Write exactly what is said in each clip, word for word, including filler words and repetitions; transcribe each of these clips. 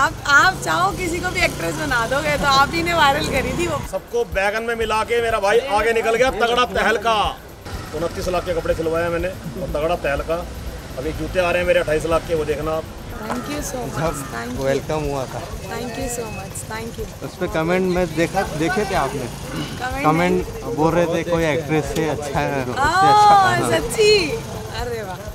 आप आप चाहो किसी को भी एक्ट्रेस बना दोगे, तो आप ही ने वायरल करी थी वो। सबको बैगन में मिला के मेरा भाई आगे निकल गया तगड़ा तहलका। उनतीस लाख के कपड़े सिलवाए मैंने और तगड़ा तहलका। अभी जूते आ रहे हैं मेरे अट्ठाईस लाख के, वो देखना आप। Thank you so much, welcome हुआ था। Thank you so much, thank you. उस पर कमेंट में देखा देखे थे आपने? कमेंट बोल रहे थे कोई एक्ट्रेस से अच्छा है। सच्ची? अरे वाह,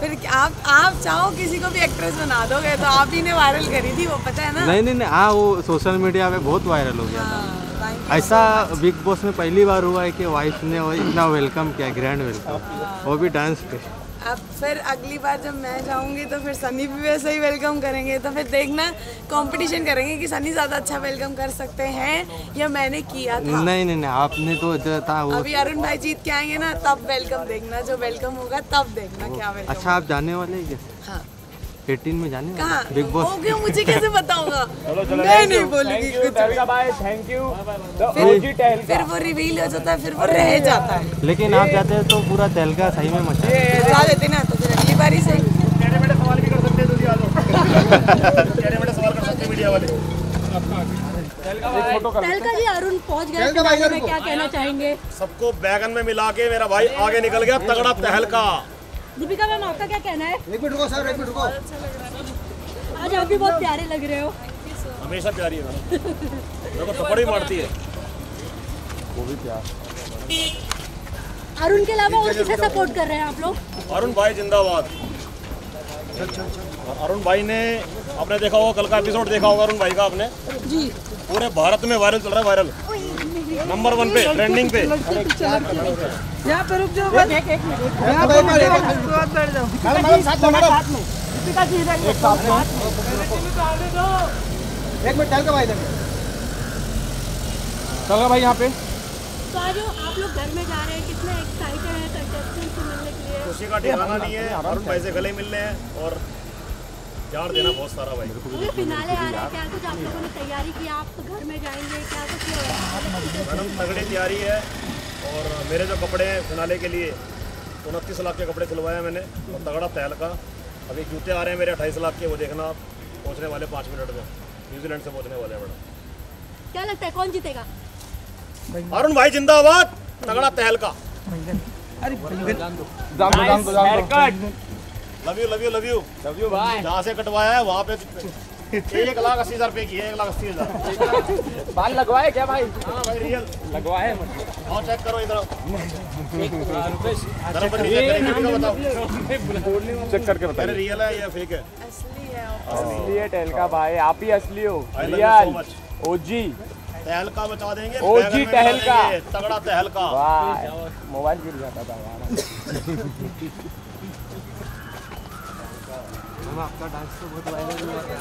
फिर आप आप चाहो किसी को भी एक्ट्रेस बना दोगे, तो आप ही ने वायरल करी थी वो, पता है ना? नहीं नहीं नहीं, हाँ वो सोशल मीडिया पे बहुत वायरल हो गया था। ऐसा बिग बॉस में पहली बार हुआ है कि वाइफ ने वो इतना वेलकम किया, ग्रैंड वेलकम, वो भी डांस पे। अब फिर अगली बार जब मैं जाऊंगी तो फिर सनी भी वैसे ही वेलकम करेंगे, तो फिर देखना कंपटीशन करेंगे कि सनी ज़्यादा अच्छा वेलकम कर सकते हैं या मैंने किया था। नहीं नहीं नहीं, आपने तो जो था वो। अभी अरुण भाई जीत के आएंगे ना, तब वेलकम देखना, जो वेलकम होगा तब देखना क्या वेलकम। अच्छा आप जाने वाले हैं? हाँ, अठारह में जाने कहाँ? बिग बॉस क्यों? मुझे कैसे बताऊंगा? मैं नहीं बोलूंगी कुछ। Thank you. फिर फिर वो रिवील हो जाता है, फिर वो रह जाता है। लेकिन आप जाते हैं तो पूरा तहलका सही में मचा देते ना, तो फिर अगली बार ही सही। टेढ़े-मेढ़े सवाल भी कर सकते हैं, तो दिया लो। टेढ़े-मेढ़े सवाल कर सकते हैं मीडिया वाले। तहलका जी अरुण पहुँच गए, क्या कहना चाहेंगे? सबको बैगन में मिला के मेरा भाई आगे निकल गया तगड़ा तहलका। दीपिका मैम आपका क्या कहना है? एक मिनट रुको सर, एक मिनट रुको। आज आप भी बहुत प्यारे लग रहे हो। हमेशा प्यारी है मैडम, थप्पड़ मारती है वो भी प्यार। अरुण के अलावा और किसे सपोर्ट कर रहे हैं आप लोग? अरुण भाई जिंदाबाद। अरुण भाई ने, आपने देखा होगा कल का एपिसोड देखा होगा अरुण भाई का आपने जी। पूरे भारत में वायरल चल रहा है, वायरल नंबर वन पे, ट्रेंडिंग पे। यहाँ पे रुक जाओ, एक एक मिनट यहाँ पे बैठ जाओ। साथ में दीपिका जी इधर, एक मिनट तहलका भाई इधर, तहलका भाई यहाँ पे। तो आज आप लोग घर में जा रहे हैं, कितने एक्साइटेड हैं कंटेस्टेंट से मिलने के लिए? खुशी का ठिकाना नहीं है, अरुण भाई से गले मिलने हैं और यार देना बहुत सारा भाई। पूरे फिनाले आ रहा है, क्या कुछ आप लोगों ने तैयारी की? आप घर में जाएंगे क्या कुछ? मैडम तगड़ी तैयारी है और मेरे जो कपड़े हैं फिनाले के लिए, उनतीस लाख के कपड़े सिलवाए मैंने और तगड़ा तहलका। अभी जूते आ रहे हैं मेरे अट्ठाईस लाख के, वो देखना आप। पहुंचने वाले पाँच मिनट में न्यूजीलैंड से पहुंचने वाले हैं मैडम। क्या लगता है कौन जीतेगा? अरुण भाई जिंदाबाद, तगड़ा तहलका। Love you love you love you love you भाई। जहाँ से कटवाया है वहाँ पे एक लाख अस्सी हजार रुपये की है, एक लाख अस्सी हजार बाल लगवाए क्या भाई? हाँ भाई रियल लगवाए। और चेक करो इधर, चेक करके बताओ रियल है या फेक है। असली है, असली है तहलका भाई, आप ही असली हो। रियल ओजी तहलका बचा देंगे, ओजी तहलका, तगड़ा तहलका। मोबाइल गिर जाता था हमारा। आपका डांस तो बहुत वायरल हुआ था।